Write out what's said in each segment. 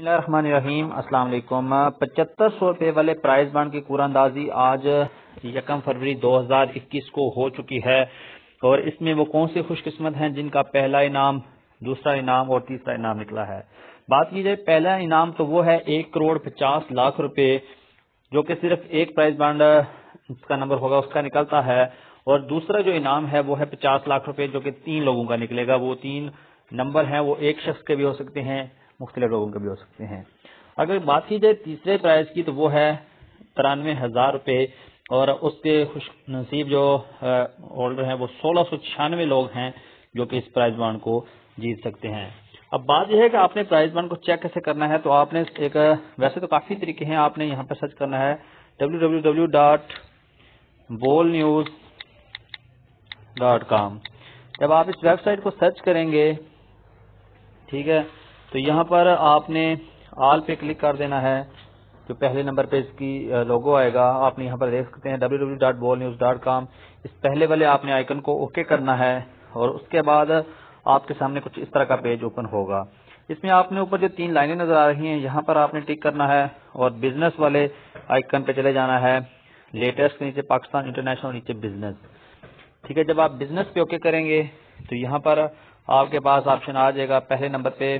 बिस्मिल्लाहिर्रहमानिर्रहीम अस्सलाम वालेकुम। 7500 रुपये वाले प्राइस बैंड की कूरा अंदाजी आज 1 फरवरी 2021 को हो चुकी है और इसमें वो कौन से खुशकिस्मत हैं जिनका पहला इनाम, दूसरा इनाम और तीसरा इनाम निकला है। बात की जाए पहला इनाम तो वो है 1,50,00,000 रुपए जो कि सिर्फ एक प्राइस बैंड का नंबर होगा उसका निकलता है, और दूसरा जो इनाम है वो है 50,00,000 रुपए जो कि 3 लोगों का निकलेगा। वो 3 नंबर है, वो एक शख्स के भी हो सकते हैं, मुख्तलिफ लोगों के भी हो सकते हैं। अगर बात की जाए तीसरे प्राइज की तो वो है 93,000 रुपए और उसके खुश नसीब जो होल्डर हैं वो 1696 लोग हैं जो कि इस प्राइज बांड को जीत सकते हैं। अब बात यह है कि आपने प्राइज बांड को चेक कैसे करना है, तो आपने एक वैसे तो काफी तरीके हैं। आपने यहाँ पर सर्च करना है www.bolnews.com। जब आप इस वेबसाइट को सर्च करेंगे, ठीक है, तो यहाँ पर आपने ऑल पे क्लिक कर देना है। जो पहले नंबर पे इसकी लोगो आएगा आपने यहाँ पर देख सकते हैं www.bolnews.com। इस पहले वाले आपने आइकन को ओके करना है और उसके बाद आपके सामने कुछ इस तरह का पेज ओपन होगा। इसमें आपने ऊपर जो 3 लाइनें नजर आ रही हैं यहाँ पर आपने टिक करना है और बिजनेस वाले आइकन पे चले जाना है। लेटेस्ट के नीचे पाकिस्तान, इंटरनेशनल, नीचे बिजनेस, ठीक है। जब आप बिजनेस पे ओके करेंगे तो यहाँ पर आपके पास ऑप्शन आ जाएगा। पहले नंबर पे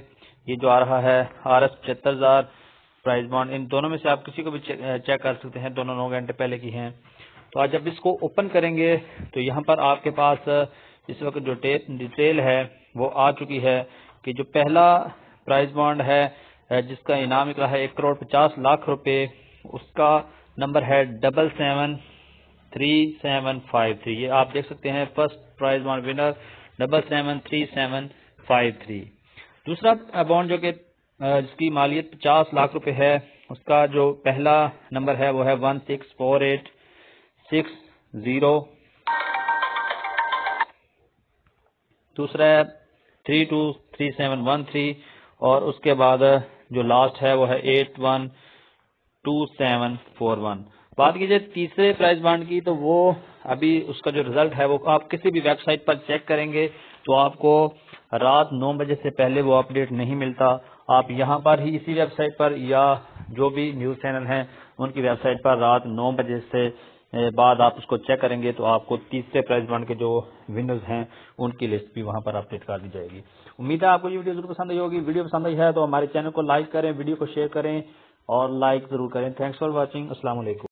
ये जो आ रहा है RS 75,000 प्राइस बॉन्ड, इन दोनों में से आप किसी को भी चेक कर सकते हैं, दोनों 9 घंटे पहले की हैं। तो आज जब इसको ओपन करेंगे तो यहाँ पर आपके पास इस वक्त जो डिटेल है वो आ चुकी है कि जो पहला प्राइस बॉन्ड है जिसका इनाम निकला है 1,50,00,000 रुपए, उसका नंबर है 773753। ये आप देख सकते हैं फर्स्ट प्राइज बॉन्ड विनर 773753। दूसरा बॉन्ड जो कि जिसकी मालियत 50,00,000 रुपए है, उसका जो पहला नंबर है वो है 1,648,60। दूसरा है 323713 और उसके बाद जो लास्ट है वो है 812741। बात की जाए तीसरे प्राइस बांड की तो वो अभी उसका जो रिजल्ट है वो आप किसी भी वेबसाइट पर चेक करेंगे तो आपको रात 9 बजे से पहले वो अपडेट नहीं मिलता। आप यहाँ पर ही इसी वेबसाइट पर या जो भी न्यूज़ चैनल हैं उनकी वेबसाइट पर रात 9 बजे से बाद आप उसको चेक करेंगे तो आपको तीसरे प्राइस बांड के जो विनर्स हैं उनकी लिस्ट भी वहाँ पर अपडेट कर दी जाएगी। उम्मीद है आपको ये वीडियो जरूर पसंद आई होगी। वीडियो पसंद आई है तो हमारे चैनल को लाइक करें, वीडियो को शेयर करें और लाइक जरूर करें। Thanks for watching. अस्सलाम वालेकुम।